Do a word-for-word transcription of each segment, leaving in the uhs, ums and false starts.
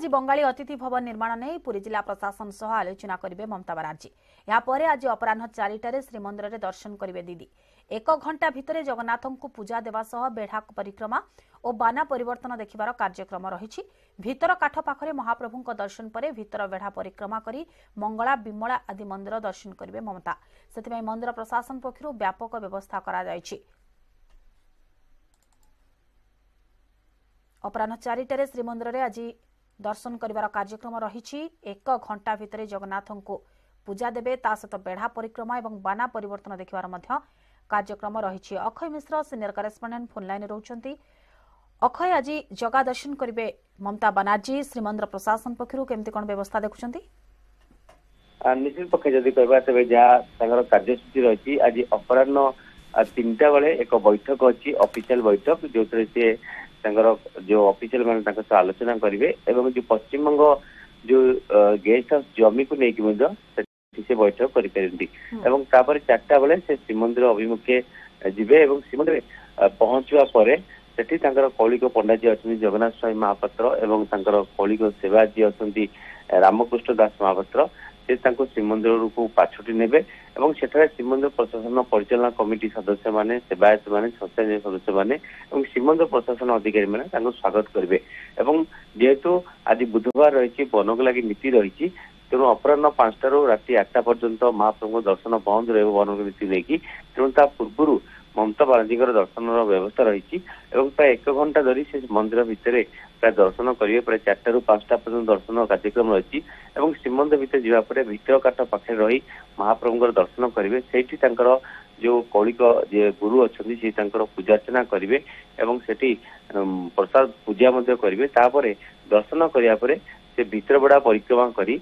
आज बंगाली अतिथि भवन निर्माण नहीं पुरी जिला प्रशासन सह आलोचना करेंगे ममता बनर्जी। यापर आज अपराह चारिटे श्रीमंदिर दर्शन करेंगे दीदी। एक घंटा भितर जगन्नाथ को पूजा देवा सह बेढ़ा परिक्रमा और बाना परिवर्तन देखिबार कार्यक्रम रही। भितर काठ पाखरे महाप्रभु दर्शन पर भितर बेढ़ा परिक्रमा करी मंगला विमला आदि मंदिर दर्शन करेंगे ममता। से मंदिर प्रशासन पक्षर व्यापक व्यवस्था अपराह चारिटे श्रीमंदिर आज दर्शन करार कार्यक्रम रही। एक घंटा भितर जगन्नाथ को पूजा देवे ता सहित बेढ़ा परिक्रमा और बाना परिवर्तन देखिबार मध्य कार्यक्रम रही। Akshay Mishra senior correspondent phone line रोचंती। अक्षय, आज जगा दर्शन करेंगे ममता बनर्जी, श्रीमंदिर प्रशासन पक्षर केमती कौन व्यवस्था देखुंती? निश्चित पक्षे जदि कहबा तेबे जहाँ कार्यसूची रही आज अपराह तीन टा बेले एक बैठक अच्छी ऑफिशियल बैठक जो सी जो ऑफिशियल मैंने आलोचना करेंगे एवं जो पश्चिम बंग जो गेस्ट हाउस जमी को लेकिन से बैठक कर चार्टा बेले से श्रीमंदिर अभिमुखे जीवे। श्रीमंदिर पहुंचवापर से कौलिक पंडा जी अच्छा जगन्नाथ स्वामी महापात्र एवं कौलिक सेवा जी अच्छा रामकृष्ण दास महापात्र से श्रीमंदिर को पाछोटी नेबे। श्रीमंदिर प्रशासन परिचालना कमिटी सदस्य माने सेवायत माने स्वच्छंद सदस्य माने श्रीमंदिर प्रशासन अधिकारी माने स्वागत करेंगे। जेहेतु आज बुधवार रही बनक लगी नीति रही तेणु अपराह पांचटार राति आठटा पर्यंत महाप्रभु दर्शन बंद रही बनक नीति लेकिन तेणु ता पूर्व ममता बनर्जी दर्शन व्यवस्था रही। प्राय एक घंटा धरी से मंदिर भितर प्राय दर्शन करेंगे प्राय चार्टा रु पांचटा पर्यटन दर्शन कार्यक्रम रही। श्रीमंदिर भितर जावापर भितर काठ पाखे रही महाप्रभु दर्शन करेंगे। से जो कौलिक गुरु अच्छे से पूजा अर्चना करेंगे से प्रसाद पूजा करेंगे। तापर दर्शन करापर से भितर बड़ा परिक्रमा कर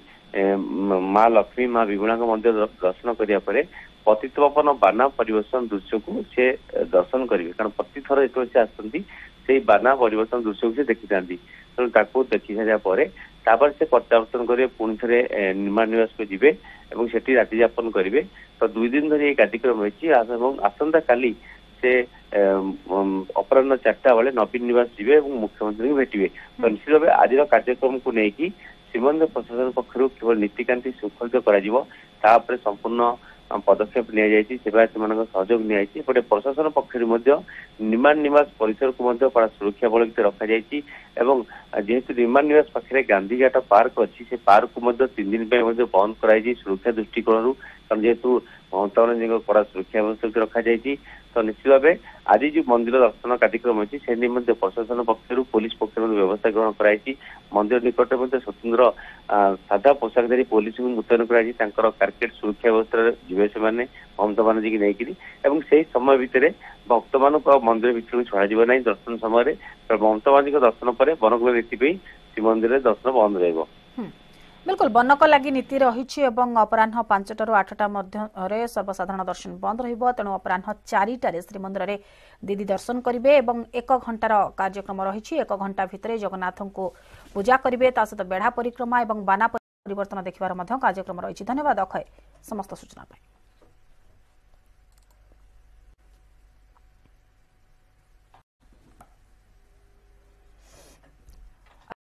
माँ लक्ष्मी माँ विमला मंदिर दर्शन करापर पतित पावन बाना परिवर्तन दृश्य को से दर्शन करेंगे। कारण प्रति थर जो से आसती से बाना परिवर्तन दृश्य को से देखी था तेनाली तो देखी सारापर तापर से प्रत्यावर्तन करेंगे पुणी थे निर्माण निवास को जीवे से राति यापन करेंगे। तो दुई दिन धरी ये कार्यक्रम रही। आसंता काली से अपराह चार्टा बेले नवीन निवास जीवे और मुख्यमंत्री को भेटवे। तो निश्चित भाव आज कार्यक्रम को लेकिन श्रीमंदिर प्रशासन पक्षर केवल नीतिकांति शृंखलित कर संपूर्ण पदक्षेप नि सेवायत मान सहयोग निपटे प्रशासन पक्षर निर्माण निवास परिसर को सुरक्षा बल रखा एवं जेहेतु निर्माण निवास पाखे गांधीघाट पार्क अच्छी से पार्क को तीन दिन बंद कर सुरक्षा दृष्टिकोण कारण जेहेतु ममता बनर्जी कड़ा सुरक्षा व्यवस्था रखा जाए। तो निश्चित भाव आज जो मंदिर दर्शन कार्यक्रम अच्छी से निम्ते प्रशासन पक्षर पुलिस पक्षर व्यवस्था ग्रहण कराई। मंदिर निकट में स्वतंत्र साधा पोशाकधारी पुलिस को मुतयन कर कारकेट सुरक्षा व्यवस्था जीवे से मैंने ममता बनर्जी की लेकिन से समय भितर भक्त मान मंदिर भितर छड़ा जाना दर्शन समय ममता बनर्जी दर्शन पर बनकल नीति श्रीमंदिर दर्शन बंद रहा। बिल्कुल बनक लगी नीति रही। अपराह पांचटर आठटा सर्वसाधारण दर्शन बंद रहा तेणु अपराह चारिटे श्रीमंदिर दीदी दर्शन करेंगे। एक घंटार कार्यक्रम रही। एक घंटा भितर जगन्नाथ को पूजा करेंगे ता सहित बेढ़ा परिक्रमा और बाना परिवर्तन देखिबार कार्यक्रम रही। धन्यवाद अक्षय समस्त सूचना।